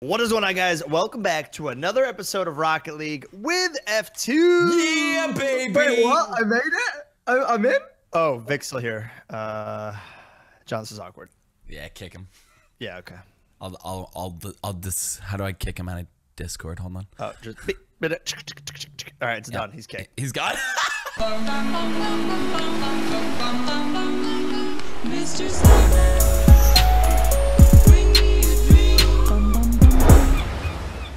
What is going on, guys? Welcome back to another episode of Rocket League with F2. Yeah, baby. Wait, what? I made it? I'm in? Oh, Vixel here. Johnson's awkward. Yeah, kick him. Yeah, okay. How do I kick him out of Discord? Hold on. Oh, just all right, it's done. He's kicked. He's gone. Mr. Sandman.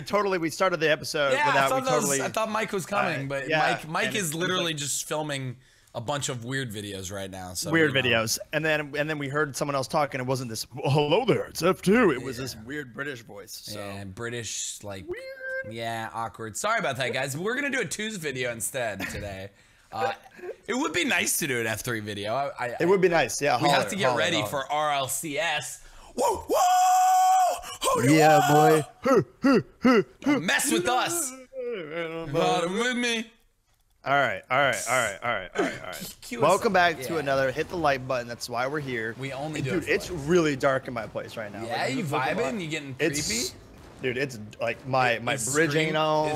Totally, we started the episode without. I thought Mike was coming, but yeah, Mike is literally just filming a bunch of weird videos right now. So videos, and then we heard someone else talking. It wasn't this "hello there, it's F2." It was this weird British voice. So. Yeah, British, like weird. Yeah, awkward. Sorry about that, guys. We're gonna do a twos video instead today. It would be nice to do an F3 video. It would be nice. Yeah, we have to get ready for RLCS. Whoa, whoa! Holy yeah, boy. Don't mess with us. Not with me. All right. Welcome back to another. Hit the like button. That's why we're here. We only do. Dude, it's really dark in my place right now. Yeah, like, you vibing? You getting creepy? Dude, it's like my bridge ain't on.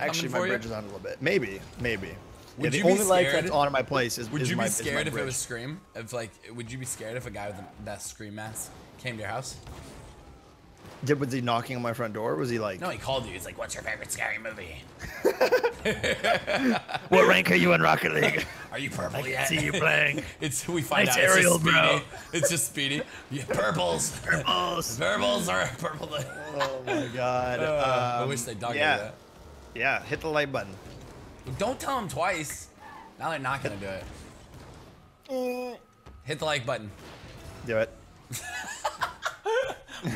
Actually, my bridge is on a little bit. Maybe. Yeah, the only light that's on in my place is my bridge. Would you be scared if it was Scream? If like, would you be scared if a guy with that Scream mask came to your house? Was he knocking on my front door? Was he like? No, he called you. He's like, "What's your favorite scary movie? What rank are you in Rocket League? Are you purple yet? I see you playing." We find out it's just Speedy. It's just Speedy. Yeah, purples are purple. Oh my god! I wish they dug into that. Yeah, hit the like button. Don't tell them twice. Now they're not gonna do it. Hit the like button. Do it.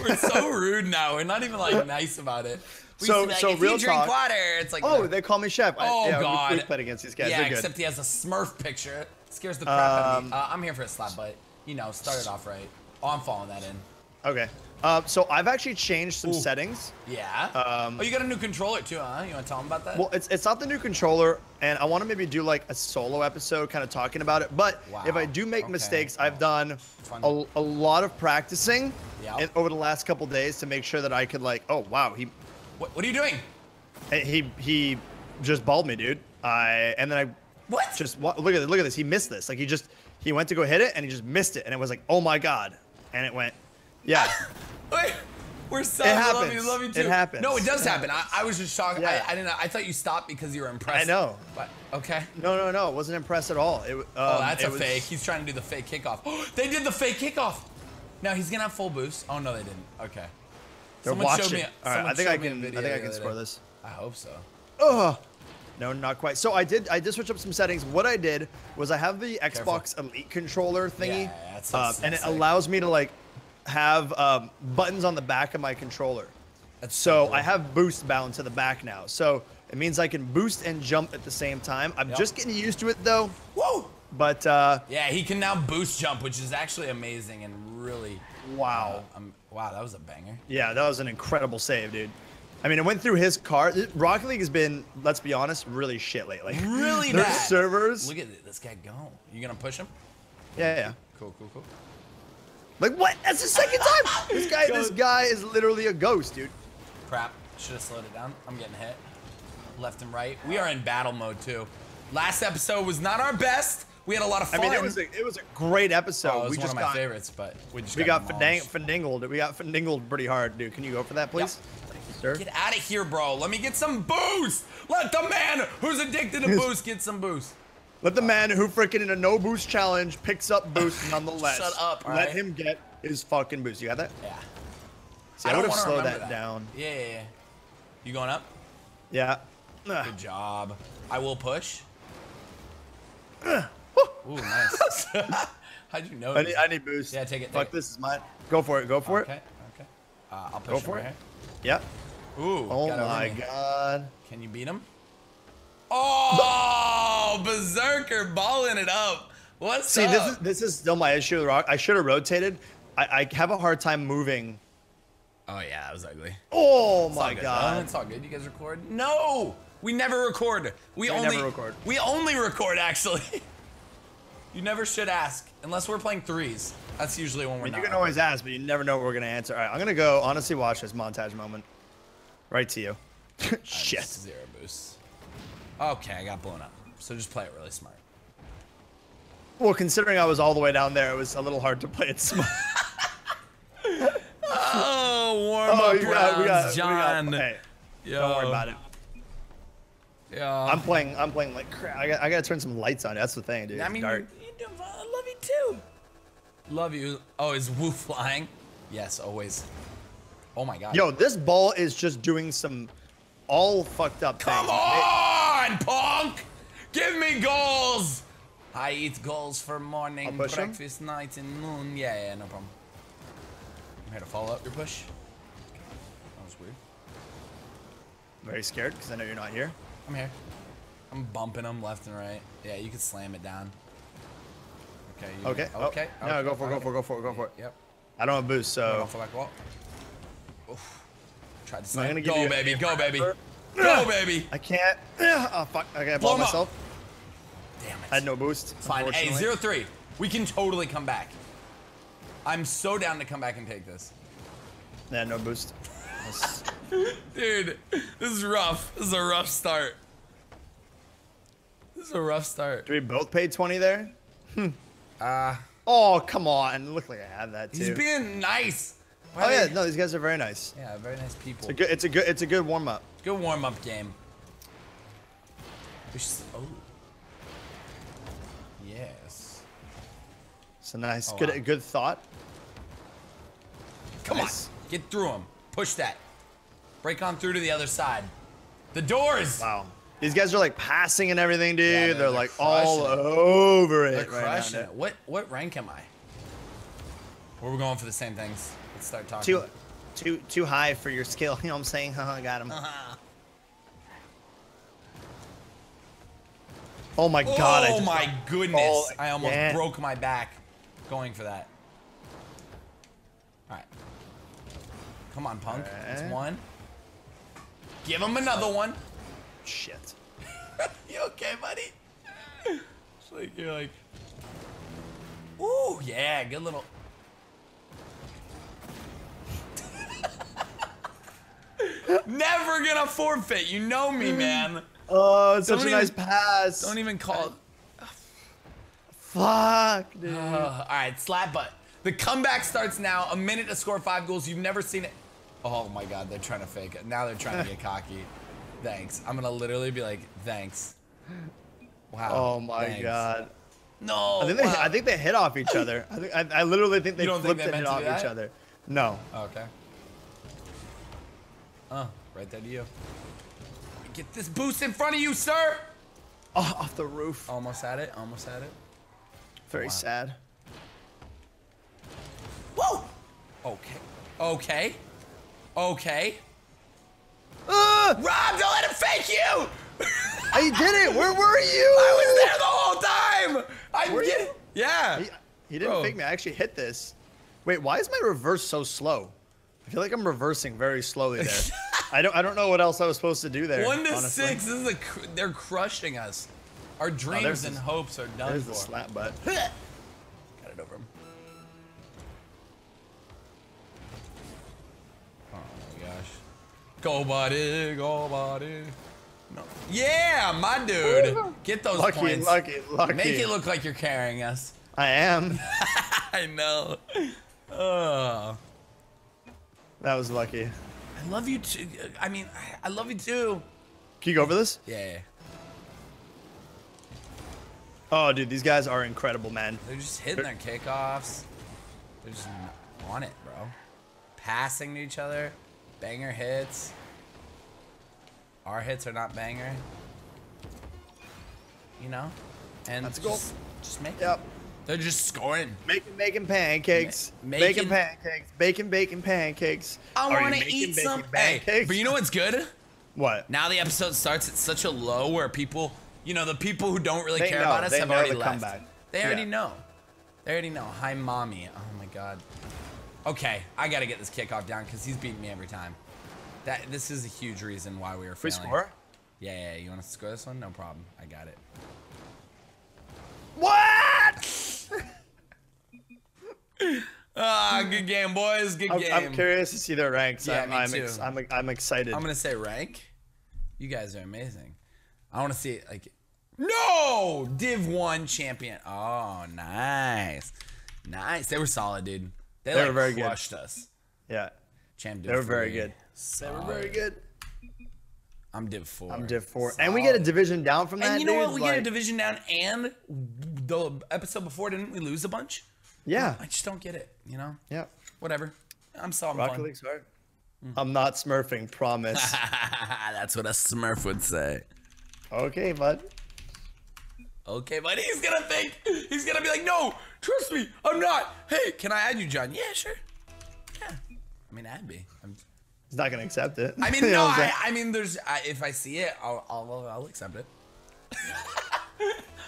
We're so rude now. We're not even like nice about it. We so if real drink water, it's like oh, they call me chef. God, we played against these guys. Yeah, except he has a Smurf picture. It scares the crap out of me. I'm here for a slap bite. You know, start it off right. Oh, I'm following that in. Okay. So I've actually changed some settings. Yeah. Oh, you got a new controller too, huh? You want to tell them about that? Well, it's not the new controller, and I want to maybe do like a solo episode, kind of talking about it. But if I do make mistakes, I've done a lot of practicing over the last couple days to make sure that I could like, oh wow, what are you doing? He just balled me, dude. Look at this. He missed this. Like he went to go hit it and he just missed it, and it was like, oh my god, and it went. Yeah. Wait, we're so love you too. It happens. No, it does happen. I was just shocked. Yeah. I didn't know. I thought you stopped because you were impressed. I know. But, okay. No. Wasn't impressed at all. It, oh, that's a fake. He's trying to do the fake kickoff. They did the fake kickoff. Now he's gonna have full boost. Oh no, they didn't. Okay. They're watching. I think I can score this. I hope so. Oh. No, not quite. So I did switch up some settings. What I did was I have the Xbox Elite controller thingy, and it allows me to like. Have buttons on the back of my controller. So I have boost bound to the back now. So it means I can boost and jump at the same time. I'm just getting used to it though. Whoa! But yeah, he can now boost jump, which is actually amazing and really wow, that was a banger. Yeah, that was an incredible save, dude. I mean, it went through his car. Rocket League has been, let's be honest, really shit lately. Really bad. Servers. Look at this guy go. You gonna push him? Yeah. Cool. Like what? That's the second time. This guy is literally a ghost, dude. Crap. Should have slowed it down. I'm getting hit. Left and right. We are in battle mode too. Last episode was not our best. We had a lot of fun. I mean, it was a great episode. Oh, it was one of my favorites, but we got finagled pretty hard, dude. Can you go for that, please? Yep. Thank you, sir. Get out of here, bro. Let me get some boost. Let the man who's addicted to boost get some boost. Let the man who freaking in a no boost challenge picks up boost nonetheless. Shut up, all right? Let him get his fucking boost. You got that? Yeah. See, I would have slowed that down. Yeah. You going up? Yeah. Good job. I will push. Ooh, nice. How'd you know? I need boost. Yeah, take it. Fuck, this is mine. Go for it. Okay. I'll push. Go for it. Right here. Yeah. Ooh. Oh my god. Can you beat him? Oh, berserker balling it up. What's up? This is still my issue with Rock. I should have rotated. I have a hard time moving. Oh yeah, that was ugly. Oh my god. It's all good. You guys record? No, we never record. We only record actually. You never should ask, unless we're playing threes. That's usually when we're not. You can always ask, but you never know what we're going to answer. All right, I'm going to go honestly watch this montage moment. Right to you. Shit. Zero boost. Okay, I got blown up. So just play it really smart. Well, considering I was all the way down there, it was a little hard to play it smart. Oh, warm up rounds, John. Hey, don't worry about it. Yeah. I'm playing like crap. I gotta turn some lights on. That's the thing, dude. I mean, I love you too. Love you. Oh, is Woo flying? Yes, always. Oh my God. Yo, this ball is just doing some all fucked up things. Come on, punk! Give me goals! I eat goals for morning, breakfast, night, and noon. Yeah, yeah, no problem. I'm here to follow up your push. That was weird. I'm very scared because I know you're not here. I'm here. I'm bumping them left and right. Yeah, you can slam it down. Okay. Okay. No, go for it. Yep. I don't have boost, so. Try to slam. Go, baby. I can't. Oh, fuck. Okay, I blow myself. Damn it. I had no boost. It's fine. Hey, 0-3. We can totally come back. I'm so down to come back and take this. Yeah, no boost. Dude, this is rough. This is a rough start. This is a rough start. Do we both pay 20 there? Oh, come on. Look like I had that too. He's being nice. Yeah, no, these guys are very nice. Yeah, very nice people. It's a good warm up. Good warm up game. Oh. Yes. It's a nice, good thought. Come on, get through him. Push that. Break on through to the other side. The doors! Wow. These guys are like passing and everything, dude. Yeah, they're like all over it. They're crushing it. What rank am I? Where we're going for the same things. Let's start talking. Too high for your skill. You know what I'm saying? Haha, got him. Oh my God. Oh my goodness. Oh, I almost broke my back going for that. All right. Come on, punk. Right. That's one. Give him another one. Shit. You okay, buddy? It's like you're like. Ooh, yeah, good little. Never gonna forfeit. You know me, man. Oh, it's such a nice pass. Don't even call it. Fuck, dude. All right, slap butt. The comeback starts now. A minute to score 5 goals. You've never seen it. Oh my God, they're trying to fake it. Now they're trying to get cocky. Thanks. I'm gonna literally be like, thanks. Wow. Oh my God. No. I think they hit off each other. I literally think they flipped and hit off each other. No. Oh, okay. Right there to you. Get this boost in front of you, sir. Oh, off the roof. Almost had it. Almost had it. Very sad. Whoa. Okay. Okay. Okay. Rob, don't let him fake you! I did it! Where were you? I was there the whole time! Yeah. He didn't fake me. I actually hit this. Wait, why is my reverse so slow? I feel like I'm reversing very slowly there. I don't know what else I was supposed to do there. 1 to 6. This is they're crushing us. Our dreams and hopes are done for. There's the slap butt. Got it over him. Go, buddy. Go, buddy. No. Yeah, my dude. Get those points. Lucky. Make it look like you're carrying us. I am. I know. Oh. That was lucky. I love you too. I mean, I love you too. Can you go over this? Yeah. Oh, dude, these guys are incredible, man. They're just hitting their kickoffs. They're just on it, bro. Passing to each other. Banger hits. Our hits are not banger. You know? And that's a goal. Just make it. They're just scoring. Making pancakes. Making pancakes. Bacon pancakes. I want to eat some pancakes. Hey, but you know what's good? What? Now the episode starts at such a low where people, you know, the people who don't really care about us have already left. They already know. They already know. Hi, mommy. Oh, my God. Okay, I gotta get this kickoff down because he's beating me every time. This is a huge reason why we were failing. We score? Yeah, you want to score this one? No problem. I got it. What? Ah, good game, boys. Good game. I'm curious to see their ranks. Yeah, I'm excited. I'm gonna say rank. You guys are amazing. I want to see it like. No! Div 1 champion. Oh, nice. Nice. They were solid, dude. They like, very crushed good. Us. Yeah. Champ Div 3. They were very good. Solid. They were very good. I'm Div 4. I'm Div 4. Solid. And we get a division down from that, and you know dude? What? We get a division down, and the episode before, didn't we lose a bunch? Yeah. I just don't get it, you know? Yeah. Whatever. I'm solid. Rocket League's hard. I'm not smurfing, promise. That's what a smurf would say. Okay, bud. Okay, but he's gonna think, he's gonna be like, no, trust me, I'm not. Hey, can I add you, John? Yeah, sure. Yeah. I mean, add me. He's not gonna accept it. I mean, no, I mean, there's, if I see it, I'll accept it.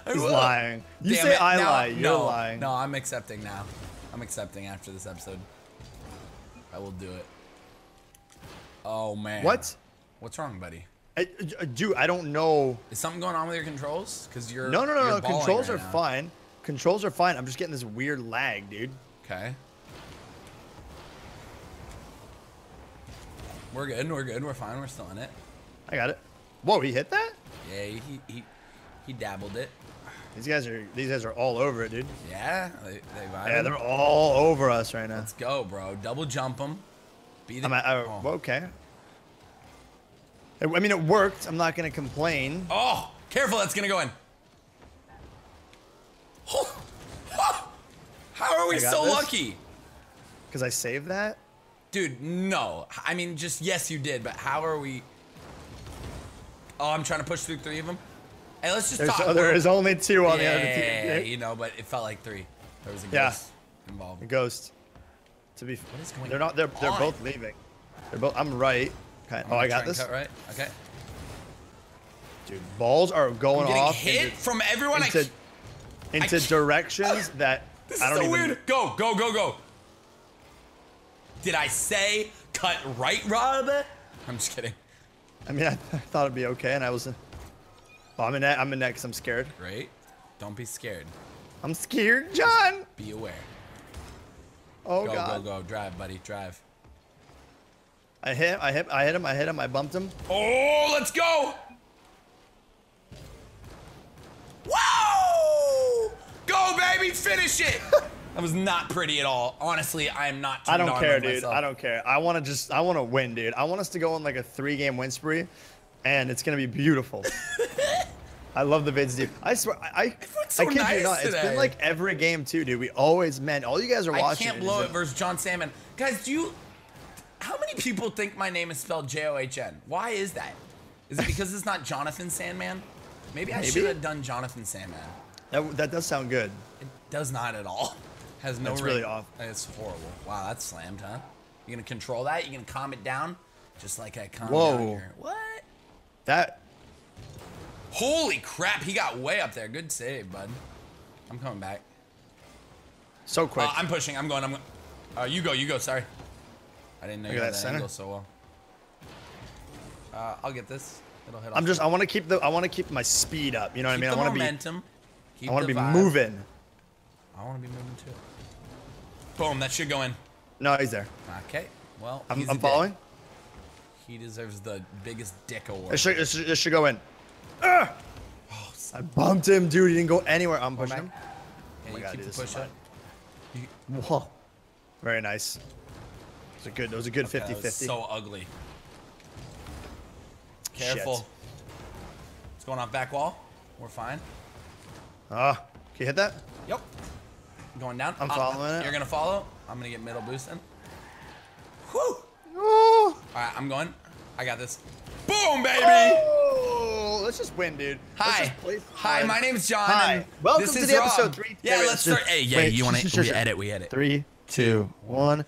He's lying. You say I lie, you're lying. No, I'm accepting now. I'm accepting after this episode. I will do it. Oh, man. What? What's wrong, buddy? Dude, I don't know. Is something going on with your controls? Because you're no. Controls are fine. Controls are fine. I'm just getting this weird lag, dude. Okay. We're good. We're good. We're fine. We're still in it. I got it. Whoa, he hit that? Yeah, he dabbled it. These guys are all over it, dude. Yeah, they're all over us right now. Let's go, bro. Double jump them. Beat them. Okay. I mean, it worked. I'm not going to complain. Oh, careful. That's going to go in. How are we so lucky? Because I saved that? Dude, no. I mean, just yes, you did. But how are we? Oh, I'm trying to push through 3 of them. Hey, let's just talk. There is only 2 on the other team. Yeah, you know, but it felt like 3. There was a ghost involved. A ghost. To be what is going on? They're both leaving. They're both. I'm right. Okay. Oh, I got this. Cut right. Okay. Dude, balls are going off. Hit from everyone. Into directions that I don't even. This is so weird. Go, go, go, go. Did I say cut right, Rob? I'm just kidding. I mean, I thought it'd be okay, and I was. Oh, I'm in next. I'm scared. Great. Don't be scared. I'm scared, John. Just be aware. Oh go, God. Go, go, go. Drive, buddy. Drive. I hit him, I bumped him. Oh, let's go! Whoa! Go, baby, finish it! That was not pretty at all. Honestly, I am not turned on myself. I don't care, dude. I don't care. I want to win, dude. I want us to go on like a 3-game win spree, and it's going to be beautiful. I love the vids, dude. I swear, I kid you not, it's been like every game, too, dude. We always, man, all you guys are watching. I can't blow it versus Jon Sandman. Guys, do you... How many people think my name is spelled J-O-H-N? Why is that? Is it because it's not Jonathan Sandman? Maybe. I should have done Jonathan Sandman. That does sound good. It does not at all. Has no. It's really off. It's horrible. Wow, that's slammed, huh? You gonna control that? You gonna calm it down? Just like I calmed down here. What? That. Holy crap! He got way up there. Good save, bud. I'm coming back. So quick. I'm pushing. I'm going. You go. You go. Sorry. I didn't know you had that angle so well. I'll get this. It'll hit. I want to keep the. I want to keep my speed up. You know what I mean? I want to be momentum. I want to be moving. I want to be moving too. Boom! That should go in. No, he's there. Okay. Well, I'm following. He deserves the biggest dick award. It should go in. Oh, I bumped him, dude. He didn't go anywhere. I'm pushing him. Yeah, oh my God, keep the push up. Whoa! Very nice. It was a good 50-50. Okay, so ugly. Careful. Shit. What's going on? Back wall. We're fine. Can you hit that? Yep. Going down. I'm following it. You're going to follow? I'm going to get middle boosting. Whew. All right, I'm going. I got this. Boom, baby. Oh, let's just win, dude. Hi. Hi, my name's John. Hi. Welcome to the episode 3. Yeah, let's start. Hey, yeah, you want to edit. We edit. 3, 2, 1.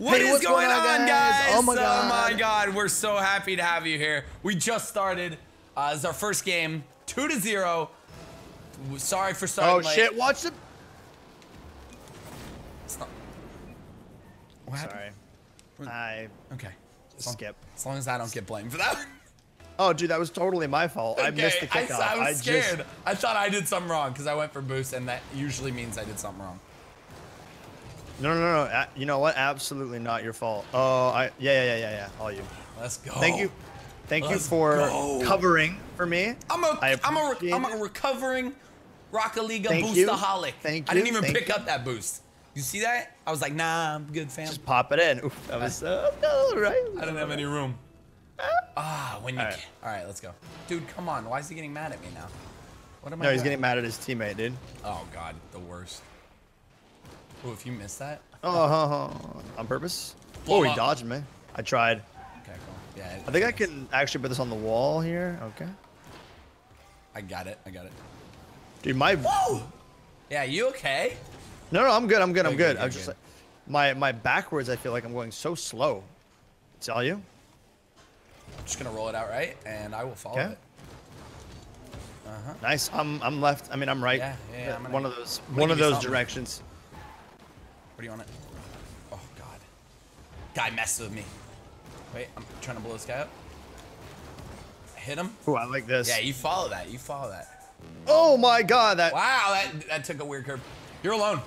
What is going on, guys? Oh my God. Oh my God, we're so happy to have you here. We just started. It's our first game, 2-0. Sorry for starting late. Oh shit! Watch the. Stop. What happened? Sorry. Okay. Skip. As long as I don't get blamed for that. Oh, dude, that was totally my fault. Okay. I missed the kickoff. I was scared. I thought I did something wrong because I went for boost, and that usually means I did something wrong. No. You know what? Absolutely not your fault. Oh, yeah. All you. Let's go. Thank you. Thank you for covering for me. I'm a recovering Rocket League boostaholic. Thank you. I didn't even pick up that boost. You see that? I was like, nah, I'm good, fam. Just pop it in. Oof, that was all right. I didn't have any room. All right, let's go. Dude, come on. Why is he getting mad at me now? What am I doing? He's getting mad at his teammate, dude. Oh god, the worst. Oh, if you missed that. Oh, on purpose? Oh, he dodged me. I tried. Okay, cool. Yeah. I think I can actually put this on the wall here. Okay. I got it. Dude, my. Whoa! Yeah, you okay? No, I'm good. I'm just like, my backwards. I feel like I'm going so slow. It's all you. I'm just gonna roll it out right, and I will follow it. Uh-huh. Nice. I'm left. I mean, I'm right. Yeah. One of those directions. What are you on it? Oh god. Guy messed with me. Wait, I'm trying to blow this guy up. Hit him. Oh, I like this. Yeah, you follow that. Oh my god, that. Wow, that took a weird curve. You're alone.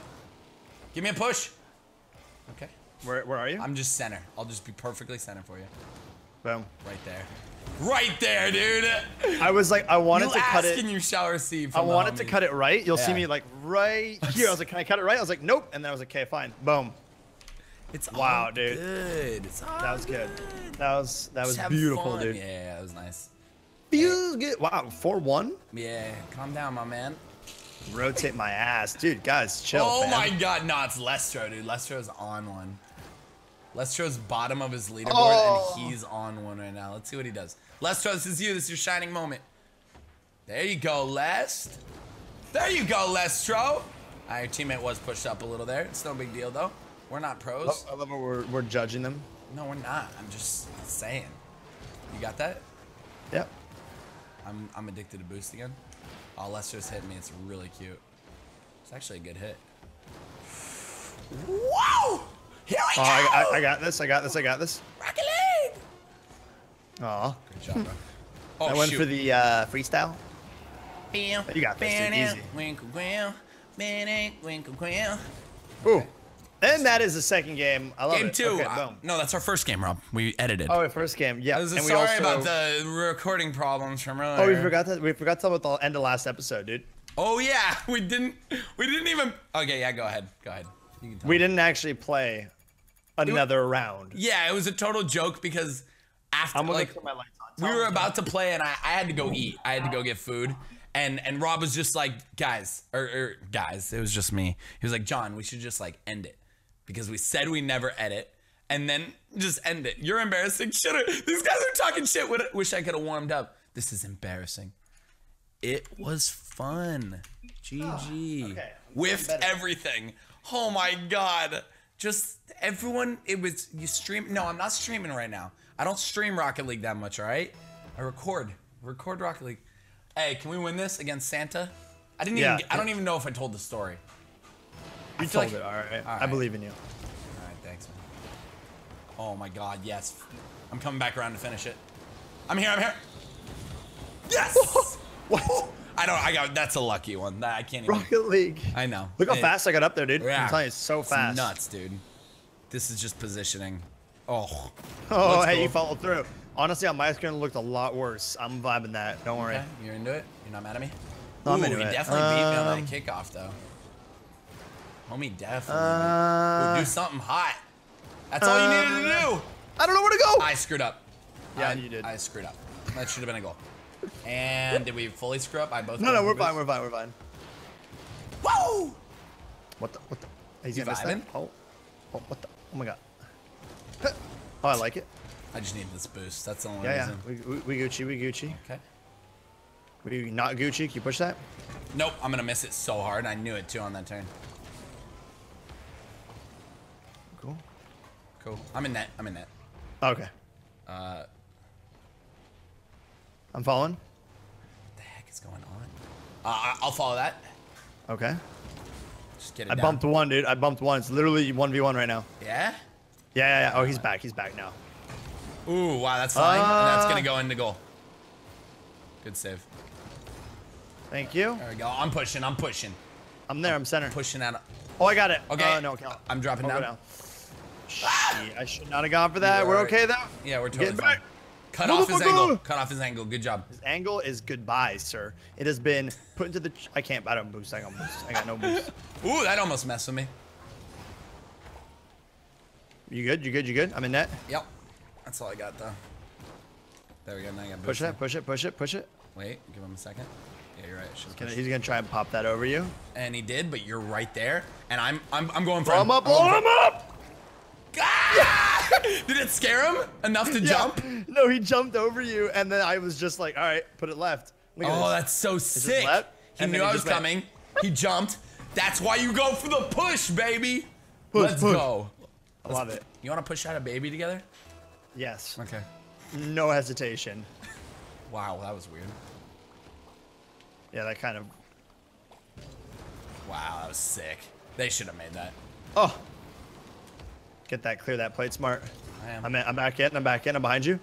Give me a push. Okay. Where are you? I'm just center. I'll just be perfectly center for you. Boom. Right there. Right there, dude. I was like, I wanted to cut it. You shall receive. I wanted to cut it right. You'll see me like right here. I was like, can I cut it right? I was like, nope. And then I was like, okay, fine. Boom. It's wow, dude. Good. That was good. That was beautiful, dude. Yeah, that was nice. Feels good. Wow, 4-1. Yeah, calm down, my man. Rotate my ass, dude. Guys, chill. Oh my god, no, it's Lestro, dude. Lestro's on one. Lestro's bottom of his leaderboard, and he's on one right now. Let's see what he does. Lestro, this is you. This is your shining moment. There you go, Lest. There you go, Lestro. Your teammate was pushed up a little there. It's no big deal, though. We're not pros. I love how we're judging them. No, we're not. I'm just saying. You got that? Yep. I'm addicted to boost again. Oh, Lestro's hitting me. It's really cute. It's actually a good hit. Whoa! Here we go! I got this. Rocket League! Aw. Good job, bro. Oh, I went for the freestyle. You got this, dude. Easy. Ooh. And that is the second game. I love it. Game 2. Okay, no, that's our first game, Rob. We edited. Oh, first game. Yeah. Sorry about the recording problems from earlier. Oh, we forgot to tell about the end of last episode, dude. Oh yeah, we didn't even. Okay, yeah, go ahead. You can tell we didn't actually play another round. Yeah, it was a total joke because after we were about to play and I had to go eat. I had to go get food. And Rob was just like, guys, it was just me. He was like, John, we should just like end it. Because we said we never edit, and then just end it. You're embarrassing. These guys are talking shit. Wish I could have warmed up. This is embarrassing. It was fun. GG. Oh, okay. With everything. Oh my god. Just everyone. It was you stream. No, I'm not streaming right now. I don't stream Rocket League that much. All right. I record Rocket League. Hey, can we win this against Santa? I don't even know if I told the story. You told it, all right. I believe in you. All right, thanks, man. Oh my god, yes. I'm coming back around to finish it. I'm here. Yes! What? That's a lucky one. I can't even. Rocket League. I know. Look how fast I got up there, dude. Yeah. I'm telling you, it's so fast. It's nuts, dude. This is just positioning. Oh. Oh, hey, cool. You followed through. Honestly, on my screen, it looked a lot worse. I'm vibing that. Don't worry. Okay, you're into it? You're not mad at me? No, I'm into it. You definitely beat me on that kickoff, though. Homie definitely would do something hot. That's all you needed to do. I don't know where to go. I screwed up. Yeah, you did. I screwed up. That should have been a goal. And did we fully screw up? No, we're fine. Whoa! What the? He's gonna miss that? Oh, what the? Oh my god. Oh, I like it. I just need this boost. That's the only reason. We Gucci. Okay. We not Gucci. Can you push that? Nope. I'm gonna miss it so hard. I knew it too on that turn. Cool. I'm in net. Okay. I'm following. What the heck is going on? I'll follow that. Okay. Just get it down. Bumped one, dude. I bumped one. It's literally 1v1 right now. Yeah? Yeah. Oh, he's back now. Ooh, wow, that's flying. And that's going to go into goal. Good save. Thank you. There we go. I'm pushing. I'm center. Pushing out. Oh, I got it. Okay. No, I'm dropping down. Shit, I should not have gone for that. We're okay though. Yeah, we're totally fine. Cut off his angle. Cut off his angle. Good job. His angle is goodbye, sir. It has been put into the. I can't. I don't boost. I got boost. I got no boost. Ooh, that almost messed with me. You good? You good? You good? I'm in net. Yep. That's all I got though. There we go. Now I got boost. Push it. Push it. Push it. Push it. Wait. Give him a second. Yeah, you're right. He's gonna try and pop that over you. And he did, but you're right there. And I'm going for him. Blow him up! Blow him up! Ah! Did it scare him enough to jump? No, he jumped over you, and then I was just like, all right, put it left. Look at this. That's so sick. He knew I was coming. He jumped. That's why you go for the push, baby. Push, Let's go. I love it. You want to push out a baby together? Yes. Okay. No hesitation. Wow, that was weird. Yeah, that kind of. Wow, that was sick. They should have made that. Oh. Get that, clear that plate, smart. I am. I'm back in, I'm back in, I'm behind you.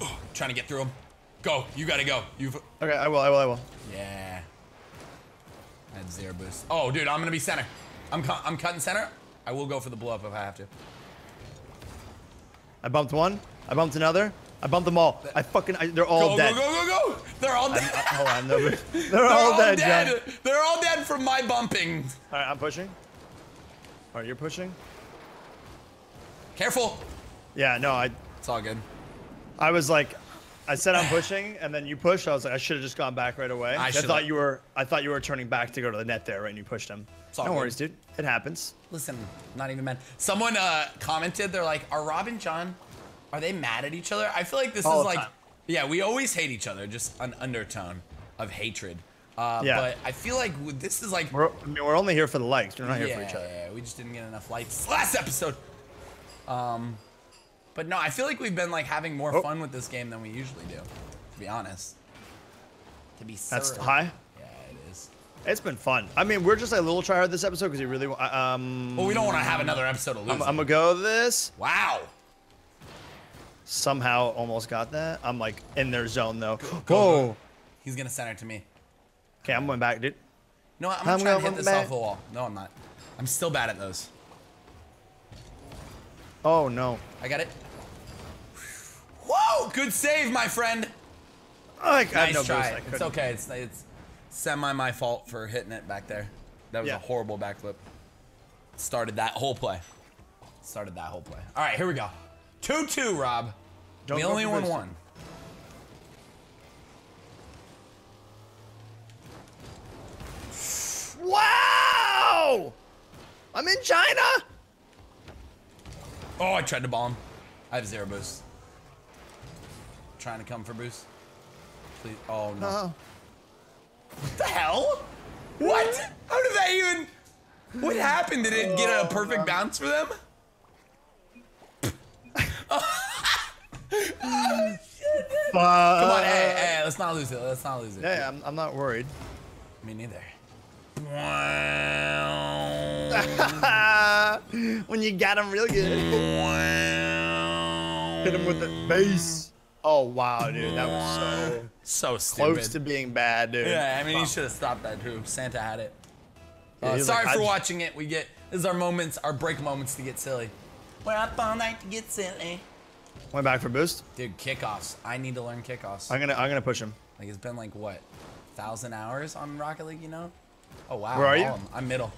Oh, trying to get through him. Go, you gotta go. Okay, I will. Yeah. I had zero boost. Oh, dude, I'm gonna be center. I'm cutting center. I will go for the blow up if I have to. I bumped one, I bumped another, I bumped them all. They're all dead. Go. They're all dead. Hold on, they're all dead. They're all dead from my bumping. All right, I'm pushing. All right, you're pushing. Careful. Yeah, no, it's all good. I was like, I said I'm pushing, and then you pushed. I was like, I should have just gone back right away. I thought you were turning back to go to the net there, right? And you pushed him. No worries, dude. It happens. Listen, not even mad. Someone commented, they're like, are Rob and John, are they mad at each other? I feel like this is like, yeah, we always hate each other, just an undertone of hatred. Yeah. But I feel like this is like, we're only here for the likes. We're not here for each other. Yeah, we just didn't get enough likes last episode. But no, I feel like we've been like having more fun with this game than we usually do, to be honest. That's high? Yeah, it is. It's been fun. I mean, we're just a little tryhard this episode because you really want, well, we don't want to have another episode of losing. I'm gonna go this. Wow. Somehow almost got that. I'm like in their zone though. Go. He's gonna center to me. Okay, I'm going back, dude. No, I'm trying to hit this off the wall. No, I'm not. I'm still bad at those. Oh no. I got it. Whoa! Good save, my friend. Nice try. It's okay. It's semi my fault for hitting it back there. That was a horrible backflip. Started that whole play. All right, here we go. 2-2, Rob. We only won one. Wow! I'm in China. Oh, I tried to bomb. I have zero boost. Trying to come for boost. Please. Oh, no. What the hell? What? How did that even. What happened? Did it get a perfect bounce for them? Oh, shit. Come on, hey, let's not lose it. Yeah, I'm not worried. Me neither. When you got him real good. Hit him with the base. Oh wow, dude, that was so stupid. Close to being bad, dude. Yeah, I mean, you should have stopped that, too. Santa had it. Sorry for watching it. We get this is our moments, our break moments to get silly. We're up all night to get silly. Went back for boost, dude. Kickoffs. I need to learn kickoffs. I'm gonna push him. Like it's been like what, 1,000 hours on Rocket League, you know? Oh wow. Where are you? I'm middle.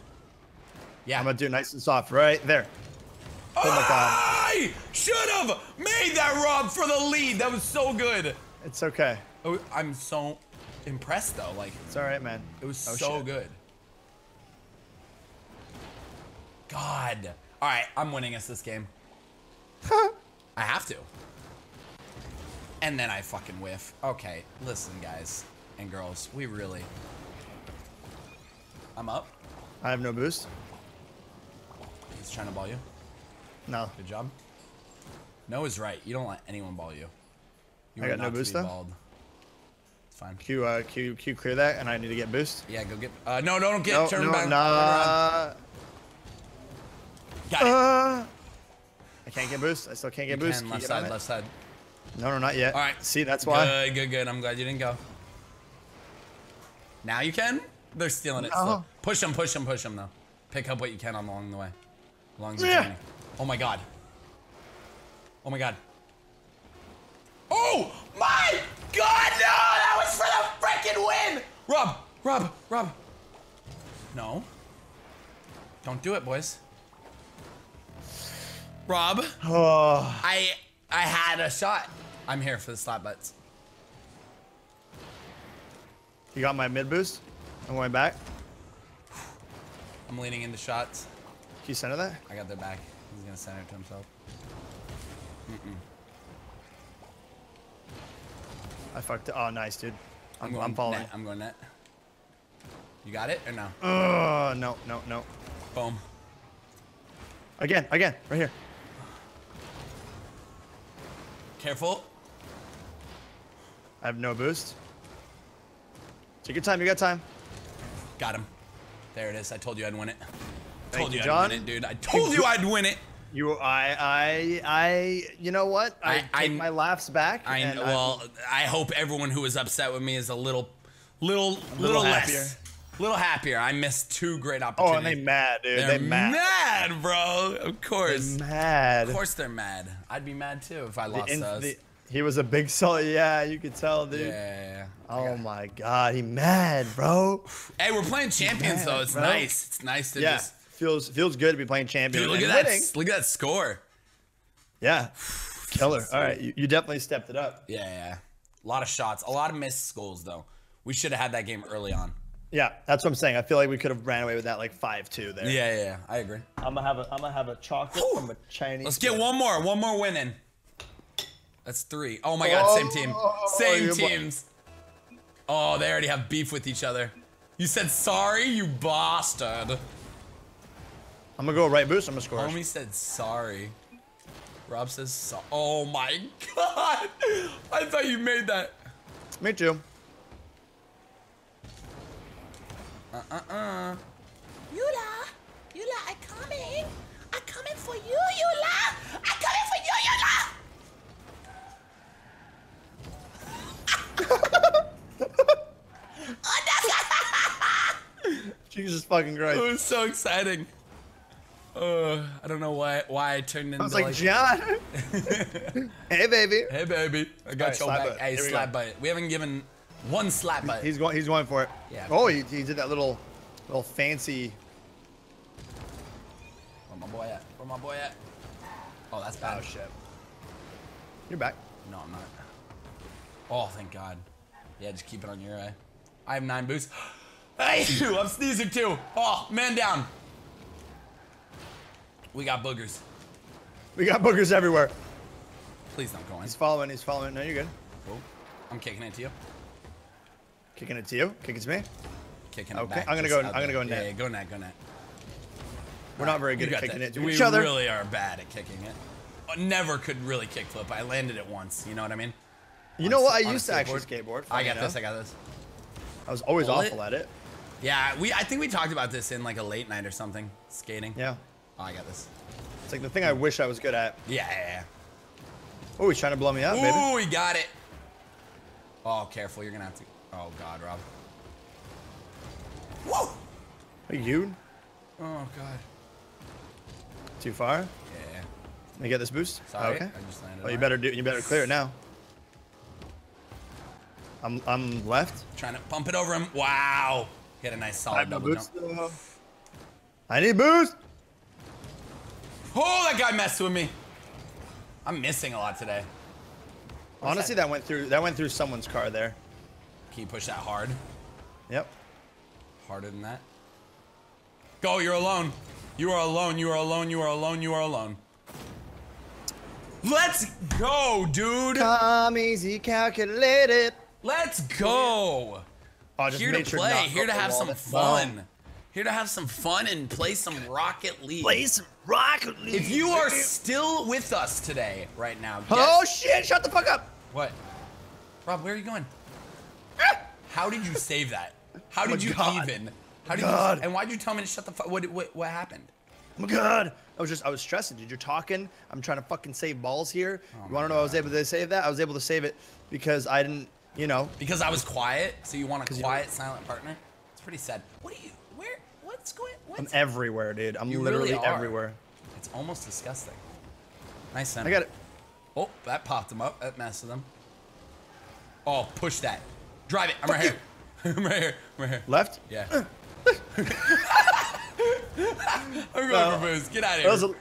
Yeah. I'm gonna do nice and soft right there. Oh my God. I should have made that, Rob, for the lead. That was so good. It's okay. I'm so impressed though. Like it's all right, man. It was so good. God. All right, I'm winning us this game. I have to. And then I fucking whiff. Okay, listen, guys and girls, we really. I'm up. I have no boost. He's trying to ball you. No. Good job. No is right. You don't let anyone ball you. I got no boost though. It's fine. Q clear that, and I need to get boost. Yeah, go get. No, don't get. No, turn back. Nah. Got it. I can't get boost. I still can't get boost. Left side. Left side. No, not yet. All right. See, that's why. Good. I'm glad you didn't go. Now you can. They're stealing it. Push him though. Pick up what you can along the way. Along the journey. Oh my god. Oh my god. Oh my god, no! That was for the freaking win! Rob. No. Don't do it, boys. Rob. Oh. I had a shot. I'm here for the slap butts. You got my mid boost? I'm going back. I'm leaning into shots. Can you center that? I got their back. He's gonna center it to himself. I fucked it. Oh, nice, dude. I'm following. Net. I'm going net. You got it or no? No. Boom. Again, right here. Careful. I have no boost. Take your time. You got time. Got him. There it is. I told you I'd win it. Thank you, John. I told you I'd win it. You know what? I take my laughs back. I hope everyone who was upset with me is a little happier. I missed two great opportunities. Oh, and they mad, dude. They're mad, bro. Of course. They're mad. Of course they're mad. I'd be mad too if I lost those. He was a big soul. Yeah, you could tell, dude. Yeah. Oh my god, he mad, bro. Hey, we're playing champions though. It's nice. It's nice to just. Feels good to be playing champion. Dude, look at that score. Yeah, killer. All right, you definitely stepped it up. Yeah. A lot of shots, a lot of missed goals though. We should have had that game early on. Yeah, that's what I'm saying. I feel like we could have ran away with that like 5-2 there. Yeah, I agree. I'm gonna have a chocolate from a Chinese. Let's get one more win in. That's 3. Oh my god, same team, same teams. Oh, they already have beef with each other. You said sorry, you bastard. I'm gonna go right boost, I'm gonna score. Homie said sorry. Rob says so. Oh my god! I thought you made that. Me too. Eula, I'm coming. I'm coming for you, Eula. I'm coming for you, Eula. Jesus fucking Christ. It was so exciting. I don't know why I turned into. I was like John. Hey baby. Hey baby. I got your back. Hey, slap bite. We haven't given one slap bite. He's going for it. Yeah. Oh, he did that little fancy. Where my boy at? Oh, that's bad. Oh shit. You're back. No, I'm not. Oh, thank God. Yeah, just keep it on your eye. I have 9 boosts. Hey, I'm sneezing too. Oh, man down. We got boogers. We got boogers everywhere. Please don't go in. He's following. No, you're good. Cool. I'm kicking it to you. Kicking it to you? Kicking to me? Kicking it back. I'm gonna go net. Yeah, go net. We're not very good at kicking it to each other. We really are bad at kicking it. I never could really kickflip. I landed it once. You know what I mean? You know what? I used to actually skateboard. I got this. I was always awful at it. Yeah, I think we talked about this in like a late night or something. Skating. Yeah. Oh, I got this. It's like the thing I wish I was good at. Yeah. Oh, he's trying to blow me up, baby. Oh, he got it. Oh, careful. You're going to have to. Oh, God, Rob. Whoa. Are you? Oh, God. Too far? Yeah. Let me get this boost. Sorry, okay. I just landed. Oh, you better clear it now. I'm left. Trying to pump it over him. Wow. Hit a nice solid double jump. I need boost. Oh, that guy messed with me. I'm missing a lot today. Honestly, that went through someone's car there. Can you push that hard? Yep. Harder than that. Go, you're alone. You are alone. Let's go, dude. Come easy, calculate it. Let's go. Oh, just here to play, here to have some fun. Ball. Here to have some fun and play some Rocket League. If you are still with us today, right now. Oh shit, shut the fuck up. What? Rob, where are you going? How did you save that? How did you even? How did you, and why did you tell me to shut the fuck? What happened? Oh my god. I was stressing, dude. You're talking. I'm trying to fucking save balls here. Oh, you wanna know how I was able to save that? I was able to save it because I didn't, you know. Because I was quiet, so you want a quiet, silent partner? It's pretty sad. What are you? I'm everywhere, dude. I'm literally everywhere. It's almost disgusting. Nice center. I got it. Oh, that popped him up. That messed with him. Oh, push that. Drive it. I'm right here. I'm right here. I'm right here. Left? Yeah. I'm going for boost. Get out of here.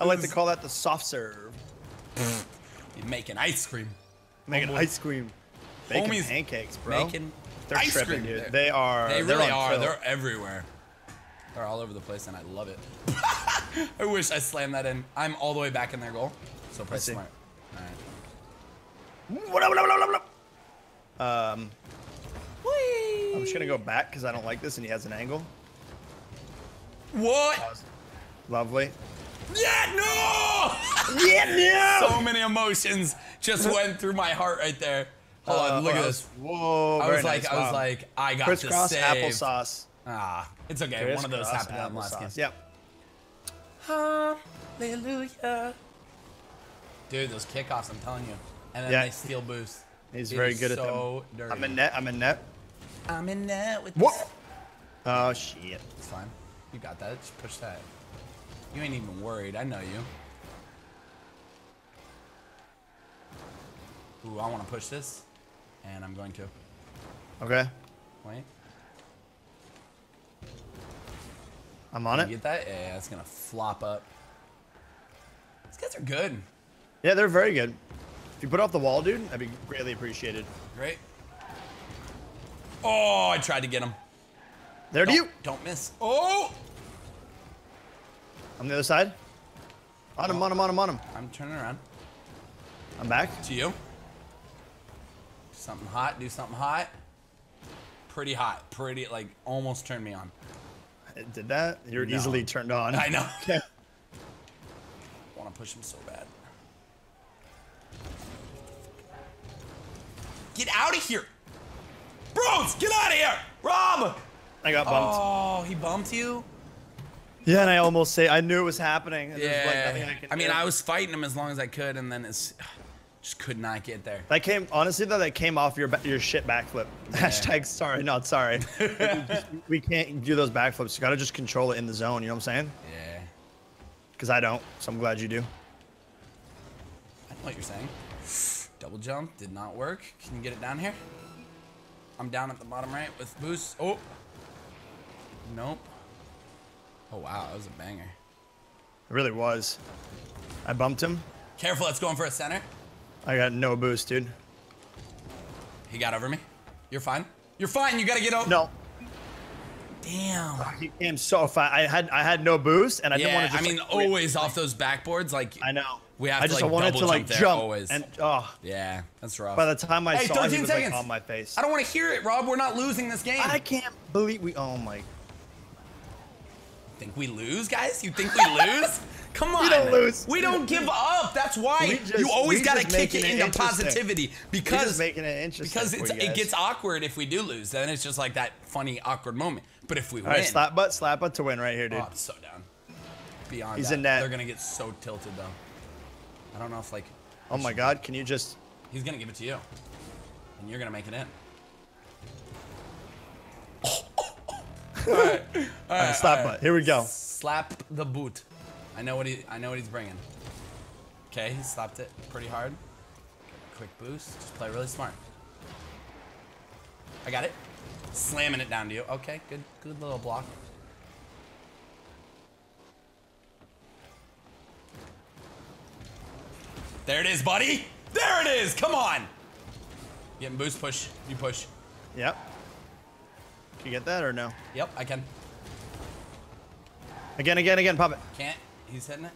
I like to call that the soft serve. You're making ice cream. Making ice cream. Baking pancakes, bro. Making they're ice tripping, cream. Dude. They are. They really are. Chill. They're everywhere. They're all over the place, and I love it. I wish I slammed that in. I'm all the way back in their goal. So pretty smart. All right. What up, what up, what up, what up? Whee! I'm just going to go back because I don't like this, and he has an angle. What? Lovely. Yeah, no! Yeah, no! So many emotions just went through my heart right there. Hold on, look at this. Whoa, I was like, I got this save. Crisscross applesauce. Ah, it's okay. One of those happened on last game. Yep. Hallelujah. Dude, those kickoffs, I'm telling you. And then they steal boost. He's very good at them. So dirty. I'm in net, I'm in net. I'm in net with this. Oh, shit. It's fine. You got that. Just push that. You ain't even worried. I know you. Ooh, I want to push this. And I'm going to. Okay. Wait. I'm on it. You get that? Yeah, it's going to flop up. These guys are good. Yeah, they're very good. If you put off the wall, dude, that'd be greatly appreciated. Great. Oh, I tried to get him. There to you. Don't miss. Oh! On the other side. On him, on him, on him, on him. I'm turning around. I'm back. To you. Something hot. Do something hot. Pretty hot. Pretty, like, almost turned me on. It did that? You're easily turned on. I know. I want to push him so bad. Get out of here. Bruce, get out of here. Rob. I got bumped. Oh, he bumped you? Yeah, and I almost say I knew it was happening. And yeah, like nothing I mean, I was fighting him as long as I could, and then it's just could not get there. That came honestly though. That came off your shit backflip. Yeah. Hashtag sorry, not sorry. we can't do those backflips. You gotta just control it in the zone. You know what I'm saying? Yeah. Because I don't, so I'm glad you do. I know what you're saying. Double jump did not work. Can you get it down here? I'm down at the bottom right with boost. Oh. Nope. Oh, wow. That was a banger. It really was. I bumped him. Careful. That's going for a center. I got no boost, dude. He got over me. You're fine. You're fine. You got to get over. No. Damn. Oh, he came so far. I had no boost, and I didn't want to just. I mean, like, always off those backboards. Like, I know. We have I to, just like, wanted to, like, jump. Always. And, oh. Yeah, that's rough. By the time I saw it, he was, like, on my face. I don't want to hear it, Rob. We're not losing this game. I can't believe we. Oh, my God. Think we lose, guys? You think we lose? Come on. We don't lose. We don't give up. That's why you always got to kick it into positivity because making it interesting because it gets awkward if we do lose. Then it's just like that funny awkward moment. But if we win, all right, slap butt to win right here, dude. Oh, I'm so down. Beyond that, they're gonna get so tilted though. I don't know if like. Oh my God! Can you just? He's gonna give it to you, and you're gonna make it in. All right. All right, slap butt. Here we go. Slap the boot. I know what he's bringing. Okay, he slapped it pretty hard. Quick boost. Just play really smart. I got it. Slamming it down to you. Okay, good little block. There it is, buddy. There it is. Come on. Getting boost push. You push. Yep. Can you get that or no? Yep, I can. Again, pop it. Can't. He's hitting it.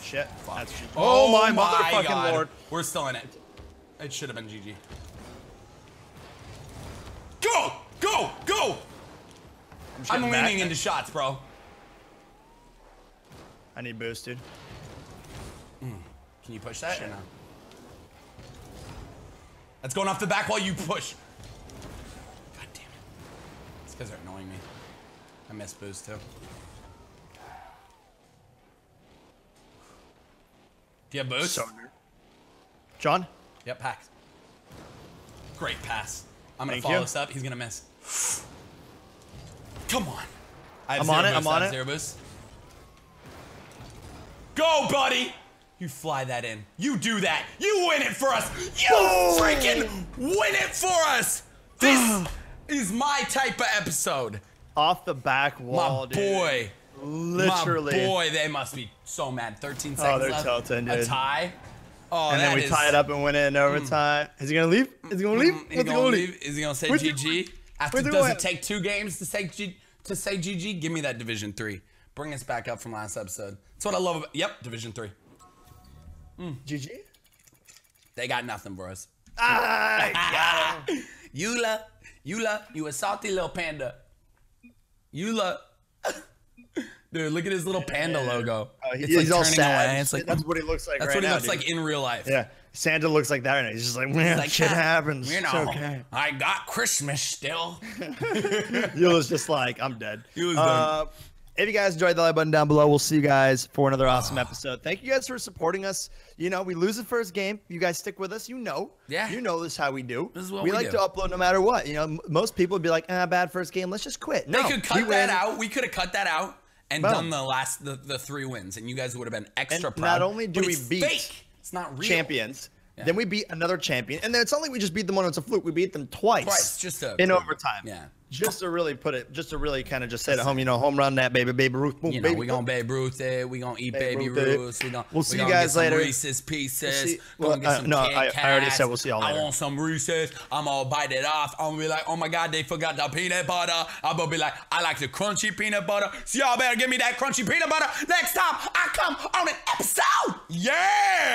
Shit. That's oh my motherfucking God. Lord. We're still in it. It should have been GG. Go! Go! Go! I'm leaning into shots, bro. I need boost, dude. Can you push that? Shit. Or no? That's going off the back while you push. Because they're annoying me. I miss boost too. Do you have boost? So John? Yep, packed. Great pass. I'm going to follow this up. He's going to miss. Come on. I'm on it. I'm on it. Go, buddy. You fly that in. You do that. You win it for us. You freaking win it for us. This is my type of episode. Off the back wall, dude. My boy. Literally. My boy, they must be so mad. 13 seconds left. Oh, they're tilting, dude. A tie. Oh, and then we tie it up and win it in overtime. Is he going to leave? Is he going to leave? Is he going to leave? Is he going to say GG? After does it take 2 games to say GG? Give me that Division 3. Bring us back up from last episode. That's what I love about, yep, Division 3. GG? They got nothing for us. Ah, got him. Eula, Eula, you a salty little panda. Eula. Dude, look at his little panda logo. Oh, he's like all sad. It's like, that's what he looks like. That's what he looks like in real life. Yeah, Santa looks like that right now. He's just like, man, like, shit happens. You know, it's okay. I got Christmas still. Eula's just like, I'm dead. Eula's done. If you guys enjoyed, the like button down below. We'll see you guys for another awesome episode. Thank you guys for supporting us. You know, we lose the first game. You guys stick with us. You know. Yeah. You know this is how we do. This is what we like do. To upload no matter what. You know, most people would be like, ah, bad first game. Let's just quit. No, they could cut that out. We could have cut that out. And done the last the 3 wins, and you guys would have been extra proud. Not only do we beat it's not real. Champions, then we beat another champion, and then it's only we just beat them when it's a fluke. We beat them twice, just to, in overtime. Yeah, just to really put it, just to really kind of just say to home, you know, home run that baby, baby Ruth. Boom, you know, baby, we gonna baby Ruth it. We gonna eat baby Ruth. We'll see you guys later. Reese's Pieces. We'll see, no, I already said we'll see y'all later. I want some Reese's. I'm gonna bite it off. I'm gonna be like, oh my god, they forgot the peanut butter. I'm gonna be like, I like the crunchy peanut butter. So y'all better give me that crunchy peanut butter next time I come on an episode. Yeah.